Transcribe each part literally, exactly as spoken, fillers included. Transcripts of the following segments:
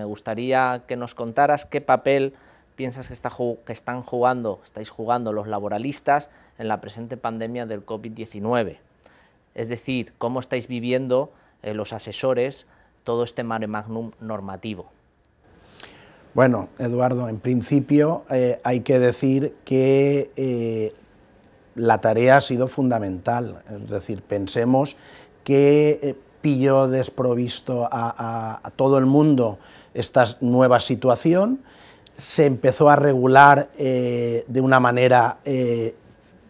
me gustaría que nos contaras qué papel piensas que, está, que están jugando, estáis jugando los laboralistas en la presente pandemia del COVID diecinueve. Es decir, cómo estáis viviendo eh, los asesores todo este mare magnum normativo. Bueno, Eduardo, en principio eh, hay que decir que eh, la tarea ha sido fundamental. Es decir, pensemos que eh, pilló desprovisto a, a, a todo el mundo esta nueva situación, se empezó a regular eh, de una manera, eh,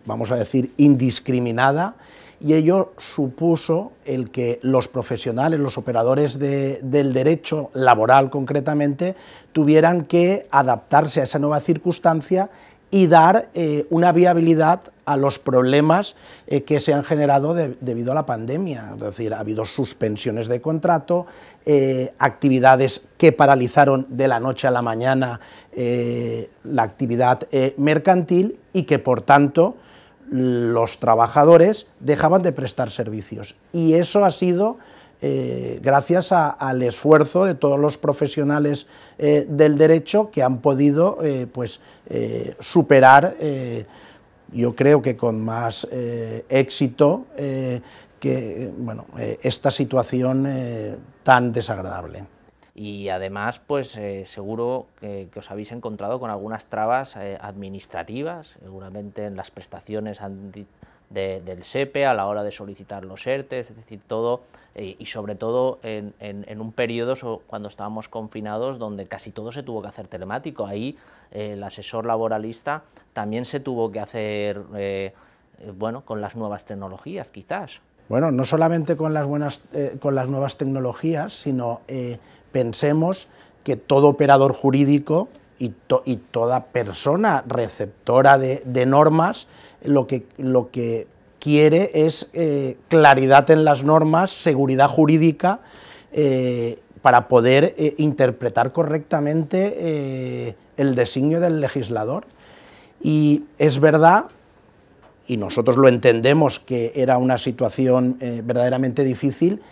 vamos a decir, indiscriminada, y ello supuso el que los profesionales, los operadores de, del derecho laboral concretamente, tuvieran que adaptarse a esa nueva circunstancia y dar eh, una viabilidad a los problemas eh, que se han generado de, debido a la pandemia. Es decir, ha habido suspensiones de contrato, eh, actividades que paralizaron de la noche a la mañana eh, la actividad eh, mercantil, y que por tanto los trabajadores dejaban de prestar servicios. Y eso ha sido eh, gracias a, al esfuerzo de todos los profesionales eh, del derecho, que han podido eh, pues, eh, superar, eh, yo creo que con más eh, éxito, eh, que, bueno, eh, esta situación eh, tan desagradable. Y además, pues eh, seguro que, que os habéis encontrado con algunas trabas eh, administrativas, seguramente en las prestaciones de, del S E P E, a la hora de solicitar los ERTE, es decir, todo, eh, y sobre todo en, en, en un periodo cuando estábamos confinados, donde casi todo se tuvo que hacer telemático. Ahí eh, el asesor laboralista también se tuvo que hacer, eh, bueno, con las nuevas tecnologías, quizás. Bueno, no solamente con las, buenas, eh, con las nuevas tecnologías, sino eh, pensemos que todo operador jurídico y, to, y toda persona receptora de, de normas lo que, lo que quiere es eh, claridad en las normas, seguridad jurídica, eh, para poder eh, interpretar correctamente eh, el designio del legislador. Y es verdad, y nosotros lo entendemos, que era una situación eh, verdaderamente difícil,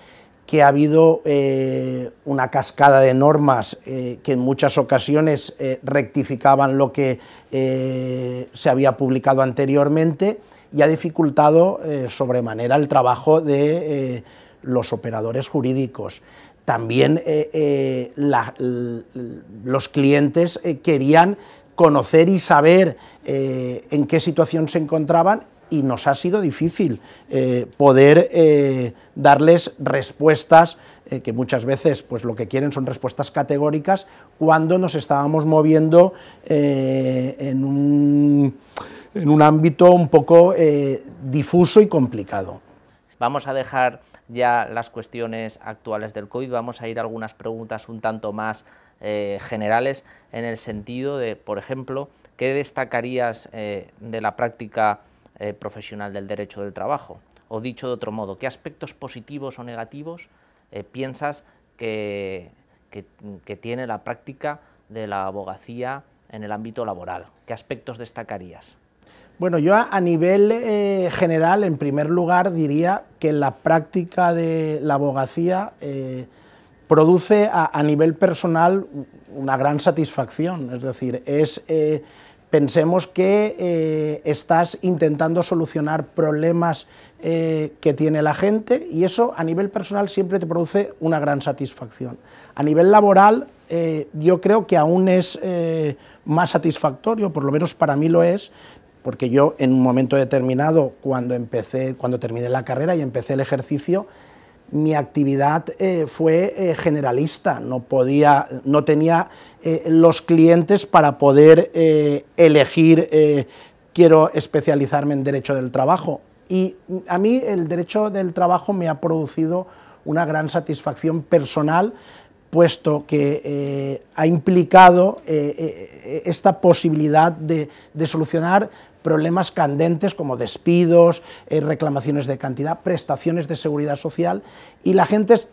que ha habido eh, una cascada de normas eh, que en muchas ocasiones eh, rectificaban lo que eh, se había publicado anteriormente, y ha dificultado eh, sobremanera el trabajo de eh, los operadores jurídicos. También eh, eh, la, los clientes eh, querían conocer y saber eh, en qué situación se encontraban, y nos ha sido difícil eh, poder eh, darles respuestas, eh, que muchas veces pues, lo que quieren son respuestas categóricas, cuando nos estábamos moviendo eh, en, un, en un ámbito un poco eh, difuso y complicado. Vamos a dejar ya las cuestiones actuales del COVID, vamos a ir a algunas preguntas un tanto más Eh, generales, en el sentido de, por ejemplo, ¿qué destacarías eh, de la práctica eh, profesional del derecho del trabajo? O dicho de otro modo, ¿qué aspectos positivos o negativos eh, piensas que, que, que tiene la práctica de la abogacía en el ámbito laboral? ¿Qué aspectos destacarías? Bueno, yo a nivel eh, general, en primer lugar, diría que la práctica de la abogacía eh, produce a, a nivel personal una gran satisfacción. Es decir, es, eh, pensemos que eh, estás intentando solucionar problemas eh, que tiene la gente, y eso a nivel personal siempre te produce una gran satisfacción. A nivel laboral eh, yo creo que aún es eh, más satisfactorio, por lo menos para mí lo es, porque yo en un momento determinado, cuando empecé, cuando terminé la carrera y empecé el ejercicio, mi actividad eh, fue eh, generalista, no, podía, no tenía eh, los clientes para poder eh, elegir, eh, quiero especializarme en derecho del trabajo. Y a mí el derecho del trabajo me ha producido una gran satisfacción personal, puesto que eh, ha implicado eh, esta posibilidad de, de solucionar problemas candentes como despidos, eh, reclamaciones de cantidad, prestaciones de seguridad social, y la gente es,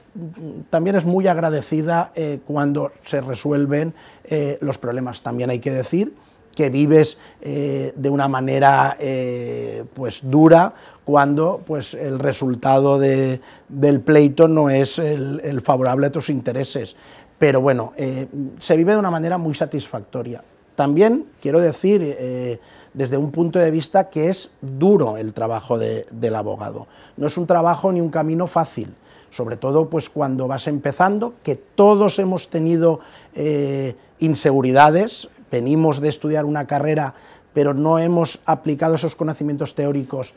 también es muy agradecida eh, cuando se resuelven eh, los problemas. También hay que decir que vives eh, de una manera eh, pues dura cuando pues, el resultado de, del pleito no es el, el favorable a tus intereses. pero bueno, eh, se vive de una manera muy satisfactoria. También quiero decir, eh, desde un punto de vista, que es duro el trabajo de, del abogado. No es un trabajo ni un camino fácil, sobre todo pues cuando vas empezando, que todos hemos tenido eh, inseguridades, venimos de estudiar una carrera, pero no hemos aplicado esos conocimientos teóricos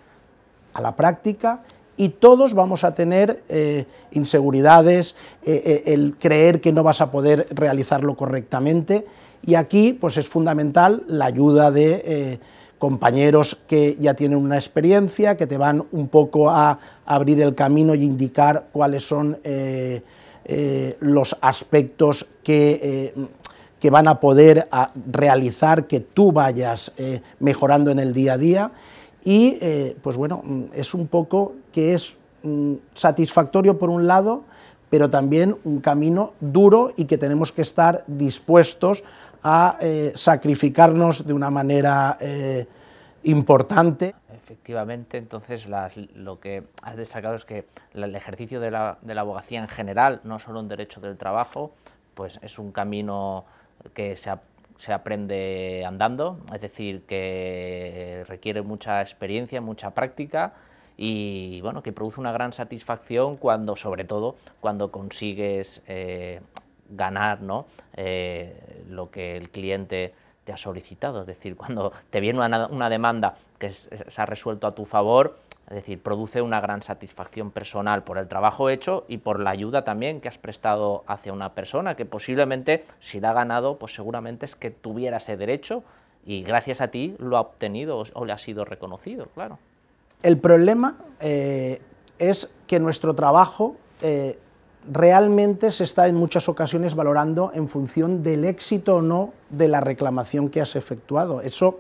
a la práctica, y todos vamos a tener eh, inseguridades, eh, eh, el creer que no vas a poder realizarlo correctamente. Y aquí pues es fundamental la ayuda de eh, compañeros que ya tienen una experiencia, que te van un poco a abrir el camino y indicar cuáles son eh, eh, los aspectos que, eh, que van a poder a realizar, que tú vayas eh, mejorando en el día a día. Y eh, pues bueno, es un poco que es mm, satisfactorio por un lado, pero también un camino duro y que tenemos que estar dispuestos a eh, sacrificarnos de una manera eh, importante. Efectivamente, entonces las, lo que has destacado es que el ejercicio de la, de la abogacía en general, no solo en derecho del trabajo, pues es un camino que se, se aprende andando, es decir, que requiere mucha experiencia, mucha práctica, y bueno, que produce una gran satisfacción cuando, sobre todo, cuando consigues eh, ganar, ¿no?, eh, lo que el cliente te ha solicitado, es decir, cuando te viene una, una demanda que es, se ha resuelto a tu favor, es decir, produce una gran satisfacción personal por el trabajo hecho y por la ayuda también que has prestado hacia una persona, que posiblemente, si la ha ganado, pues seguramente es que tuviera ese derecho y gracias a ti lo ha obtenido o, o le ha sido reconocido, claro. El problema eh, es que nuestro trabajo eh, realmente se está en muchas ocasiones valorando en función del éxito o no de la reclamación que has efectuado. Eso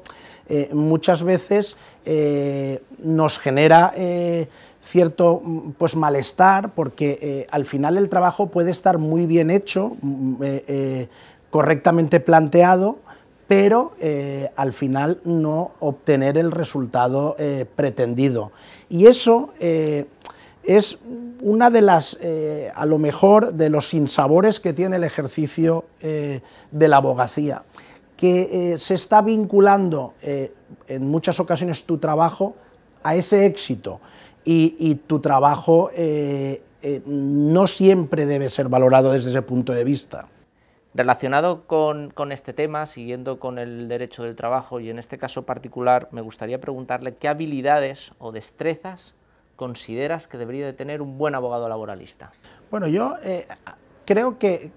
eh, muchas veces eh, nos genera eh, cierto pues, malestar, porque eh, al final el trabajo puede estar muy bien hecho, eh, eh, correctamente planteado, pero eh, al final no obtener el resultado eh, pretendido. Y eso eh, es una de las, eh, a lo mejor, de los sinsabores que tiene el ejercicio eh, de la abogacía, que eh, se está vinculando eh, en muchas ocasiones tu trabajo a ese éxito, y, y tu trabajo eh, eh, no siempre debe ser valorado desde ese punto de vista. Relacionado con, con este tema, siguiendo con el derecho del trabajo y en este caso particular, me gustaría preguntarle qué habilidades o destrezas consideras que debería de tener un buen abogado laboralista. Bueno, yo eh, creo que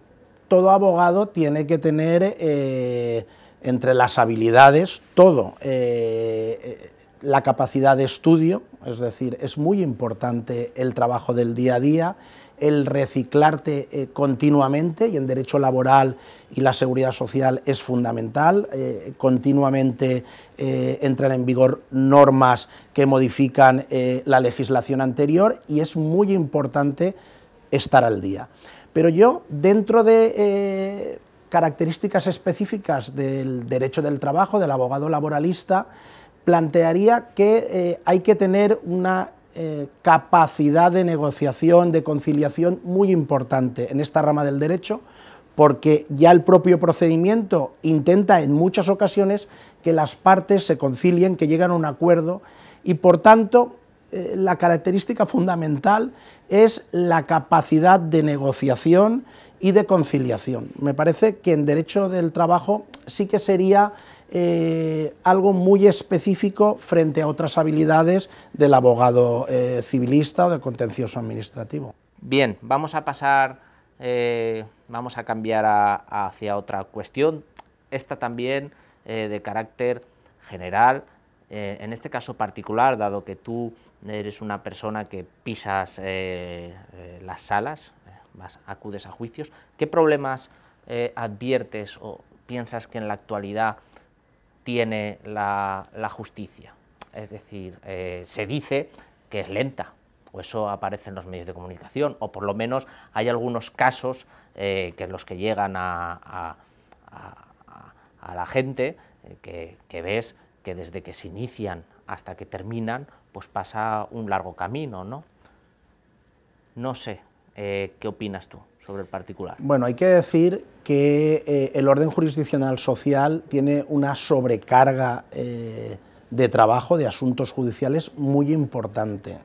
todo abogado tiene que tener eh, entre las habilidades todo, eh, la capacidad de estudio, es decir, es muy importante el trabajo del día a día, el reciclarte eh, continuamente, y en derecho laboral y la seguridad social es fundamental, eh, continuamente eh, entran en vigor normas que modifican eh, la legislación anterior, y es muy importante estar al día. Pero yo, dentro de eh, características específicas del derecho del trabajo, del abogado laboralista, plantearía que eh, hay que tener una Eh, capacidad de negociación, de conciliación muy importante en esta rama del derecho, porque ya el propio procedimiento intenta en muchas ocasiones que las partes se concilien, que lleguen a un acuerdo, y por tanto eh, la característica fundamental es la capacidad de negociación y de conciliación. Me parece que en derecho del trabajo sí que sería Eh, algo muy específico frente a otras habilidades del abogado eh, civilista o del contencioso administrativo. Bien, vamos a pasar, eh, vamos a cambiar a, a hacia otra cuestión, esta también eh, de carácter general, eh, en este caso particular, dado que tú eres una persona que pisas eh, las salas, vas, acudes a juicios, ¿qué problemas eh, adviertes o piensas que en la actualidad tiene la, la justicia? Es decir, eh, se dice que es lenta, o eso aparece en los medios de comunicación, o por lo menos hay algunos casos eh, que los que llegan a, a, a, a la gente, eh, que, que ves que desde que se inician hasta que terminan, pues pasa un largo camino, ¿no? No sé, eh, ¿qué opinas tú? sobre el particular? Bueno, hay que decir que eh, el orden jurisdiccional social tiene una sobrecarga eh, de trabajo, de asuntos judiciales, muy importante.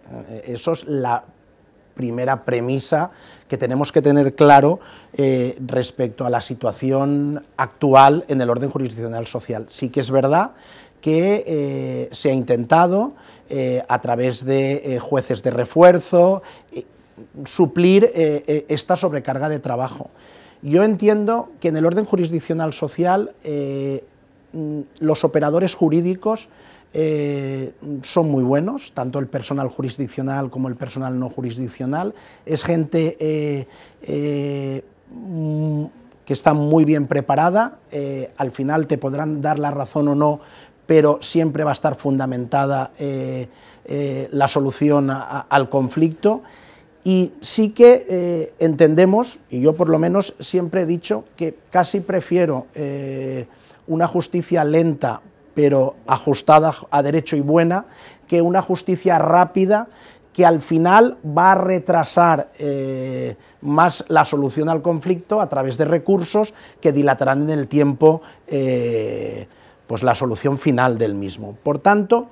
Eso es la primera premisa que tenemos que tener claro eh, respecto a la situación actual en el orden jurisdiccional social. Sí que es verdad que eh, se ha intentado, eh, a través de eh, jueces de refuerzo, eh, suplir eh, esta sobrecarga de trabajo. Yo entiendo que en el orden jurisdiccional social eh, los operadores jurídicos eh, son muy buenos, tanto el personal jurisdiccional como el personal no jurisdiccional. Es gente eh, eh, que está muy bien preparada, eh, al final te podrán dar la razón o no, pero siempre va a estar fundamentada eh, eh, la solución a, a, al conflicto. Y sí que eh, entendemos, y yo por lo menos siempre he dicho, que casi prefiero eh, una justicia lenta pero ajustada a derecho y buena, que una justicia rápida que al final va a retrasar eh, más la solución al conflicto a través de recursos que dilatarán en el tiempo eh, pues la solución final del mismo. Por tanto,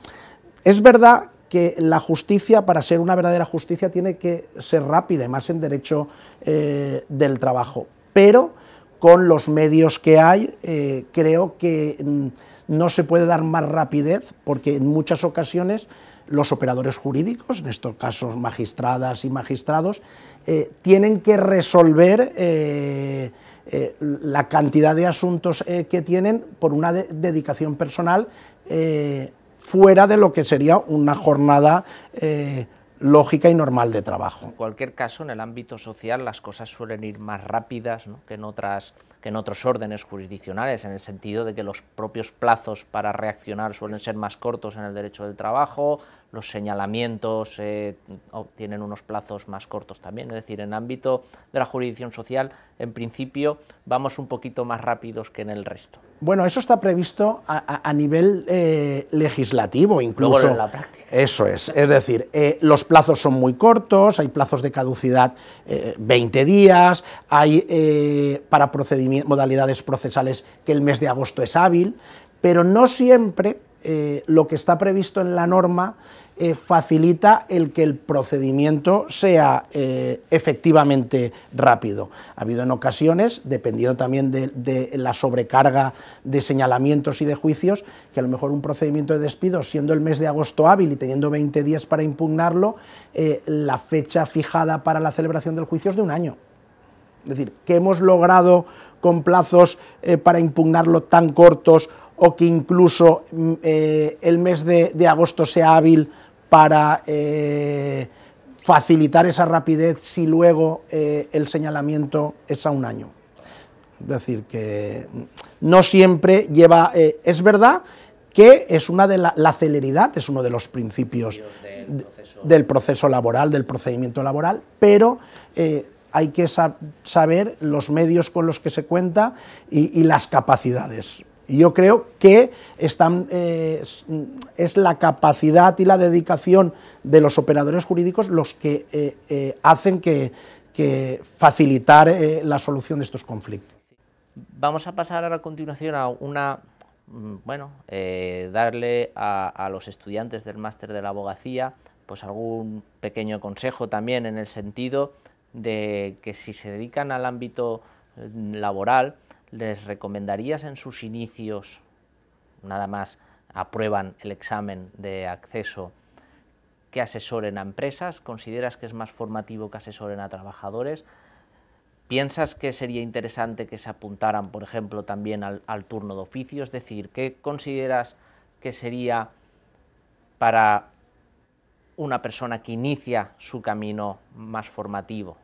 es verdad que la justicia, para ser una verdadera justicia, tiene que ser rápida, más en derecho eh, del trabajo. Pero con los medios que hay, eh, creo que mm, no se puede dar más rapidez, porque en muchas ocasiones los operadores jurídicos, en estos casos magistradas y magistrados, eh, tienen que resolver eh, eh, la cantidad de asuntos eh, que tienen por una de- dedicación personal eh, fuera de lo que sería una jornada eh, lógica y normal de trabajo. En cualquier caso, en el ámbito social las cosas suelen ir más rápidas, ¿no?, que en otras, que en otros órdenes jurisdiccionales, en el sentido de que los propios plazos para reaccionar suelen ser más cortos en el derecho del trabajo, los señalamientos eh, obtienen unos plazos más cortos también. Es decir, en el ámbito de la jurisdicción social, en principio, vamos un poquito más rápidos que en el resto. Bueno, eso está previsto a, a nivel eh, legislativo, incluso. Luego en la práctica. Eso es. Es decir, eh, los plazos son muy cortos, hay plazos de caducidad eh, veinte días, hay eh, para procedimientos, modalidades procesales, que el mes de agosto es hábil, pero no siempre eh, lo que está previsto en la norma Eh, facilita el que el procedimiento sea eh, efectivamente rápido. Ha habido en ocasiones, dependiendo también de, de la sobrecarga de señalamientos y de juicios, que a lo mejor un procedimiento de despido, siendo el mes de agosto hábil y teniendo veinte días para impugnarlo, eh, la fecha fijada para la celebración del juicio es de un año. Es decir, que hemos logrado con plazos eh, para impugnarlo tan cortos, o que incluso eh, el mes de, de agosto sea hábil para eh, facilitar esa rapidez si luego eh, el señalamiento es a un año. Es decir, que no siempre lleva... Eh, es verdad que es una de la, la celeridad es uno de los principios del proceso, del proceso laboral, del procedimiento laboral, pero... Eh, hay que saber los medios con los que se cuenta y, y las capacidades. Yo creo que están, eh, es la capacidad y la dedicación de los operadores jurídicos los que eh, eh, hacen que, que facilitar eh, la solución de estos conflictos. Vamos a pasar a continuación a una... bueno, eh, darle a, a los estudiantes del Máster de la Abogacía pues algún pequeño consejo también, en el sentido de que si se dedican al ámbito laboral, ¿les recomendarías en sus inicios, nada más aprueban el examen de acceso, que asesoren a empresas? ¿Consideras que es más formativo que asesoren a trabajadores? ¿Piensas que sería interesante que se apuntaran, por ejemplo, también al, al turno de oficio? Es decir, ¿qué consideras que sería para una persona que inicia su camino más formativo?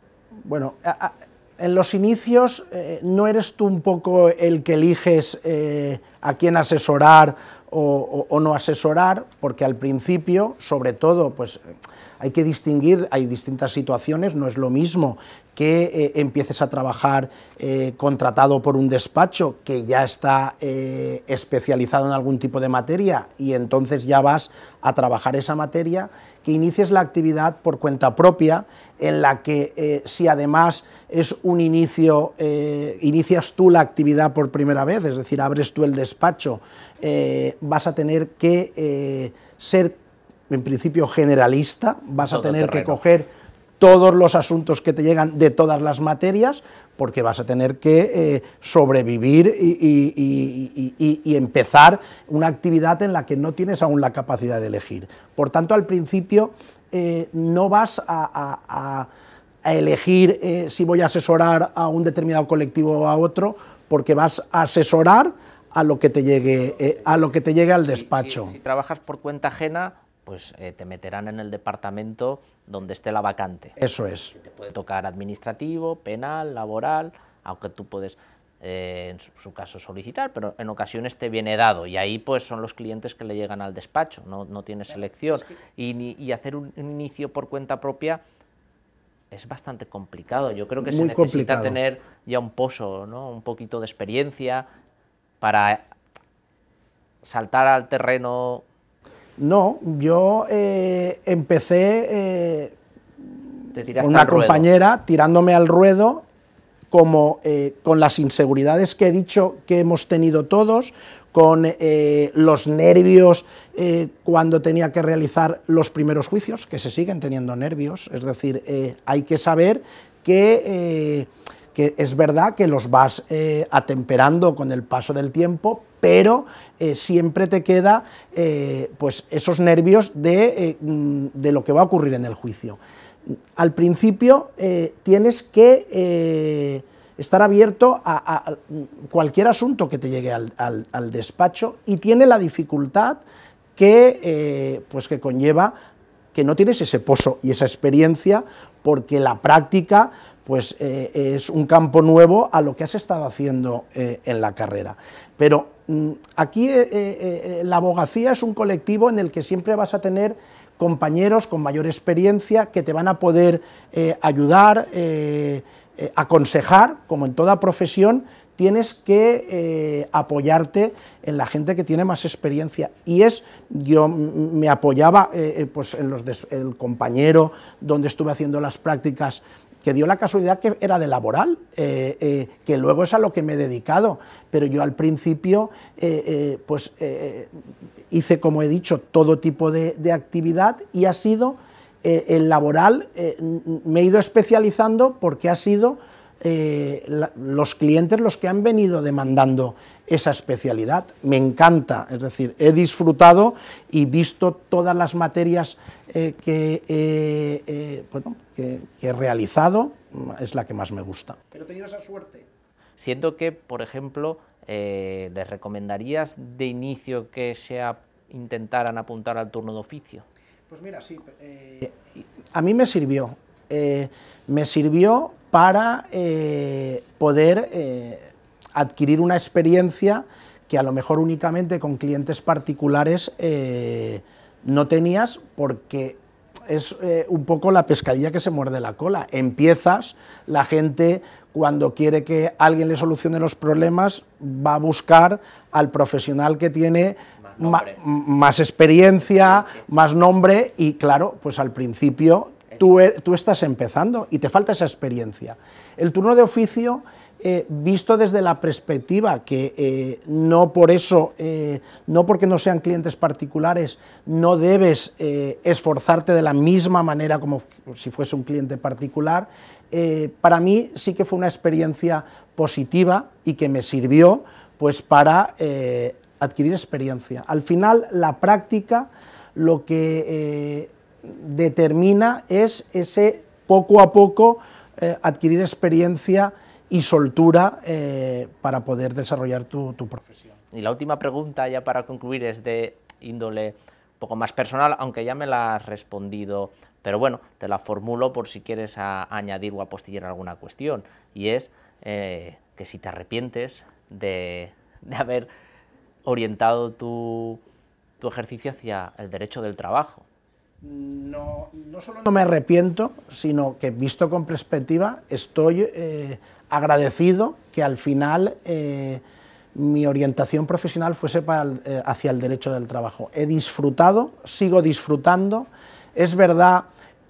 Bueno, a, a, en los inicios eh, no eres tú un poco el que eliges eh, a quién asesorar o, o, o no asesorar, porque al principio, sobre todo, pues hay que distinguir, hay distintas situaciones, no es lo mismo que eh, empieces a trabajar eh, contratado por un despacho que ya está eh, especializado en algún tipo de materia y entonces ya vas a trabajar esa materia, que inicies la actividad por cuenta propia, en la que eh, si además es un inicio, eh, inicias tú la actividad por primera vez, es decir, abres tú el despacho, eh, vas a tener que eh, ser, en principio, generalista, vas a tener que coger todos los asuntos que te llegan de todas las materias, porque vas a tener que eh, sobrevivir y, y, y, y, y empezar una actividad en la que no tienes aún la capacidad de elegir. Por tanto, al principio eh, no vas a, a, a, a elegir eh, si voy a asesorar a un determinado colectivo o a otro, porque vas a asesorar a lo que te llegue, eh, a lo que te llegue al despacho. Si, si, si trabajas por cuenta ajena, pues eh, te meterán en el departamento donde esté la vacante. Eso es. Te puede tocar administrativo, penal, laboral, aunque tú puedes, eh, en su, su caso, solicitar, pero en ocasiones te viene dado, y ahí pues son los clientes que le llegan al despacho, no, no tienes elección. Y, y hacer un, un inicio por cuenta propia es bastante complicado. Yo creo que se necesita tener ya un pozo, ¿no? Un poquito de experiencia para saltar al terreno. No, yo eh, empecé eh, con una compañera tirándome al ruedo, como eh, con las inseguridades que he dicho que hemos tenido todos, con eh, los nervios eh, cuando tenía que realizar los primeros juicios, que se siguen teniendo nervios, es decir, eh, hay que saber que, eh, que es verdad que los vas eh, atemperando con el paso del tiempo, pero eh, siempre te queda eh, pues esos nervios de, eh, de lo que va a ocurrir en el juicio. Al principio eh, tienes que eh, estar abierto a, a cualquier asunto que te llegue al, al, al despacho, y tiene la dificultad que, eh, pues que conlleva que no tienes ese pozo y esa experiencia, porque la práctica pues, eh, es un campo nuevo a lo que has estado haciendo eh, en la carrera. Pero aquí eh, eh, la abogacía es un colectivo en el que siempre vas a tener compañeros con mayor experiencia que te van a poder eh, ayudar, eh, eh, aconsejar. Como en toda profesión, tienes que eh, apoyarte en la gente que tiene más experiencia, y es, yo me apoyaba eh, pues en los des, el compañero donde estuve haciendo las prácticas, que dio la casualidad que era de laboral, eh, eh, que luego es a lo que me he dedicado, pero yo al principio eh, eh, pues, eh, hice, como he dicho, todo tipo de, de actividad, y ha sido, eh, el laboral eh, me he ido especializando, porque ha sido eh, la, los clientes los que han venido demandando esa especialidad. Me encanta, es decir, he disfrutado y visto todas las materias eh, que, eh, eh, bueno, que, que he realizado, es la que más me gusta. Pero he tenido esa suerte. Siento que, por ejemplo, eh, ¿les recomendarías de inicio que se a, intentaran apuntar al turno de oficio? Pues mira, sí. Eh, a mí me sirvió. Eh, me sirvió para eh, poder Eh, adquirir una experiencia que a lo mejor únicamente con clientes particulares eh, no tenías, porque es eh, un poco la pescadilla que se muerde la cola. Empiezas, la gente cuando quiere que alguien le solucione los problemas va a buscar al profesional que tiene más, más experiencia, más nombre, y claro, pues al principio tú, tú estás empezando y te falta esa experiencia. El turno de oficio, Eh, visto desde la perspectiva que eh, no por eso, eh, no porque no sean clientes particulares, no debes eh, esforzarte de la misma manera como si fuese un cliente particular, eh, para mí sí que fue una experiencia positiva y que me sirvió pues para eh, adquirir experiencia. Al final, la práctica lo que eh, determina es ese poco a poco eh, adquirir experiencia y soltura eh, para poder desarrollar tu, tu profesión. Y la última pregunta, ya para concluir, es de índole un poco más personal, aunque ya me la has respondido, pero bueno, te la formulo por si quieres a, a añadir o apostillar alguna cuestión, y es eh, que si te arrepientes de, de haber orientado tu, tu ejercicio hacia el derecho del trabajo. No, no solo no me arrepiento, sino que, visto con perspectiva, estoy eh, agradecido que al final eh, mi orientación profesional fuese para el, eh, hacia el derecho del trabajo. He disfrutado, sigo disfrutando, Es verdad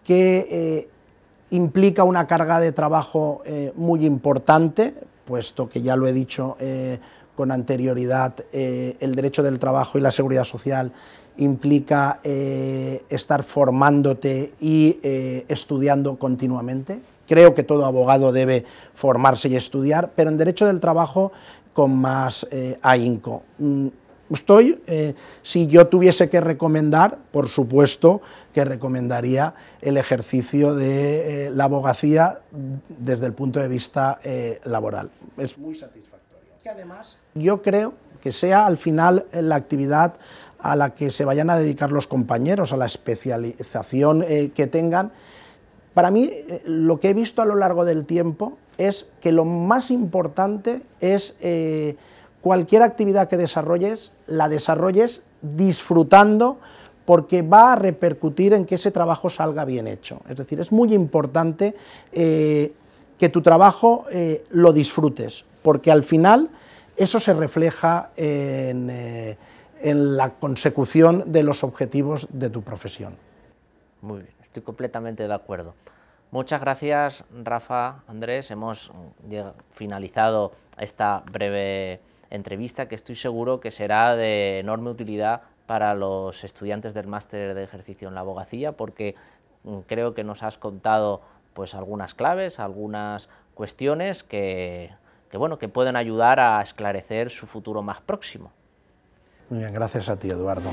que eh, implica una carga de trabajo eh, muy importante, puesto que, ya lo he dicho eh, con anterioridad, eh, el derecho del trabajo y la seguridad social implica eh, estar formándote y eh, estudiando continuamente. Creo que todo abogado debe formarse y estudiar, pero en derecho del trabajo con más eh, ahínco. Estoy, eh, si yo tuviese que recomendar, por supuesto que recomendaría el ejercicio de eh, la abogacía desde el punto de vista eh, laboral. Es muy satisfactorio. Que además, yo creo que sea al final la actividad a la que se vayan a dedicar los compañeros, a la especialización eh, que tengan. Para mí, eh, lo que he visto a lo largo del tiempo es que lo más importante es eh, cualquier actividad que desarrolles, la desarrolles disfrutando, porque va a repercutir en que ese trabajo salga bien hecho. Es decir, es muy importante eh, que tu trabajo eh, lo disfrutes, porque al final eso se refleja en... Eh, en la consecución de los objetivos de tu profesión. Muy bien, estoy completamente de acuerdo. Muchas gracias, Rafa, Andrés. Hemos finalizado esta breve entrevista que estoy seguro que será de enorme utilidad para los estudiantes del Máster de Ejercicio en la Abogacía, porque creo que nos has contado pues algunas claves, algunas cuestiones que, que, bueno, que pueden ayudar a esclarecer su futuro más próximo. Muy bien, gracias a ti, Eduardo.